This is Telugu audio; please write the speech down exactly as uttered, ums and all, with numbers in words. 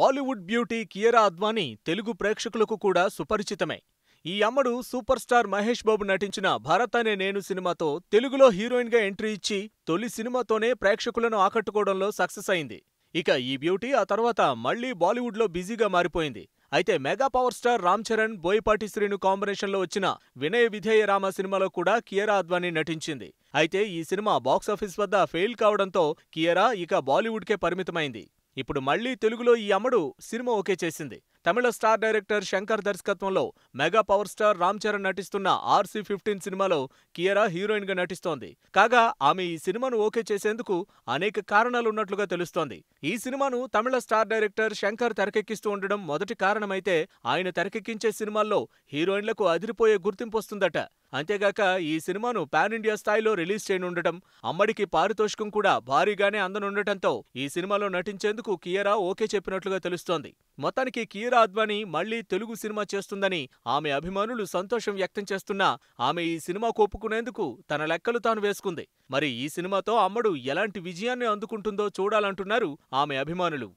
బాలీవుడ్ బ్యూటీ కియారా అద్వానీ తెలుగు ప్రేక్షకులకు కూడా సుపరిచితమే। ఈ అమ్మడు సూపర్ స్టార్ మహేష్ బాబు నటించిన భారత్ అనే నేను సినిమాతో తెలుగులో హీరోయిన్ గా ఎంట్రీ ఇచ్చి తొలి సినిమాతోనే ప్రేక్షకులను ఆకట్టుకోవడంలో సక్సెస్ అయింది। ఇక ఈ బ్యూటీ ఆ తర్వాత మళ్ళీ బాలీవుడ్ లో బిజీగా మారిపోయింది। అయితే mega power star Ram Charan Boyapati Srinu combination లో వచ్చిన వినయ విధేయ రామ సినిమాలో కూడా కియారా అద్వానీ నటించింది। అయితే ఈ సినిమా బాక్సాఫీస్ వద్ద ఫెయిల్ కావడంతో కియారా ఇక బాలీవుడ్ కే పరిమితమైంది। ఇప్పుడు మళ్ళీ తెలుగులో ఈ అమ్మడు సినిమా ఓకే చేసింది। తమిళ స్టార్ డైరెక్టర్ శంకర్ దర్శకత్వంలో mega power star Ram Charan నటిస్తున్న ఆర్సీ ఫిఫ్టీన్ సినిమాలో కియారా హీరోయిన్ గా నటిస్తోంది। కాగా ఆమె ఈ సినిమాను ఓకే చేసేందుకు అనేక కారణాలున్నట్లుగా తెలుస్తోంది। ఈ సినిమాను తమిళ స్టార్ డైరెక్టర్ శంకర్ తెరకెక్కిస్తూ ఉండడం మొదటి కారణమైతే ఆయన తెరకెక్కించే సినిమాల్లో హీరోయిన్లకు అదిరిపోయే గుర్తింపు వస్తుందట। అంతేగాక ఈ సినిమాను పాన్ ఇండియా స్థాయిలో రిలీజ్ చేయనుండటం, అమ్మడికి పారితోషికం కూడా భారీగానే అందనుండటంతో ఈ సినిమాలో నటించేందుకు కియారా ఓకే చెప్పినట్లుగా తెలుస్తోంది। మొత్తానికి కియారా అద్వానీ మళ్లీ తెలుగు సినిమా చేస్తుందని ఆమె అభిమానులు సంతోషం వ్యక్తం చేస్తున్నా ఆమె ఈ సినిమా కోపుకునేందుకు తన లెక్కలు తాను వేసుకుంది। మరి ఈ సినిమాతో అమ్మడు ఎలాంటి విజయాన్ని అందుకుంటుందో చూడాలంటున్నారు ఆమె అభిమానులు।